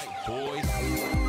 white boys.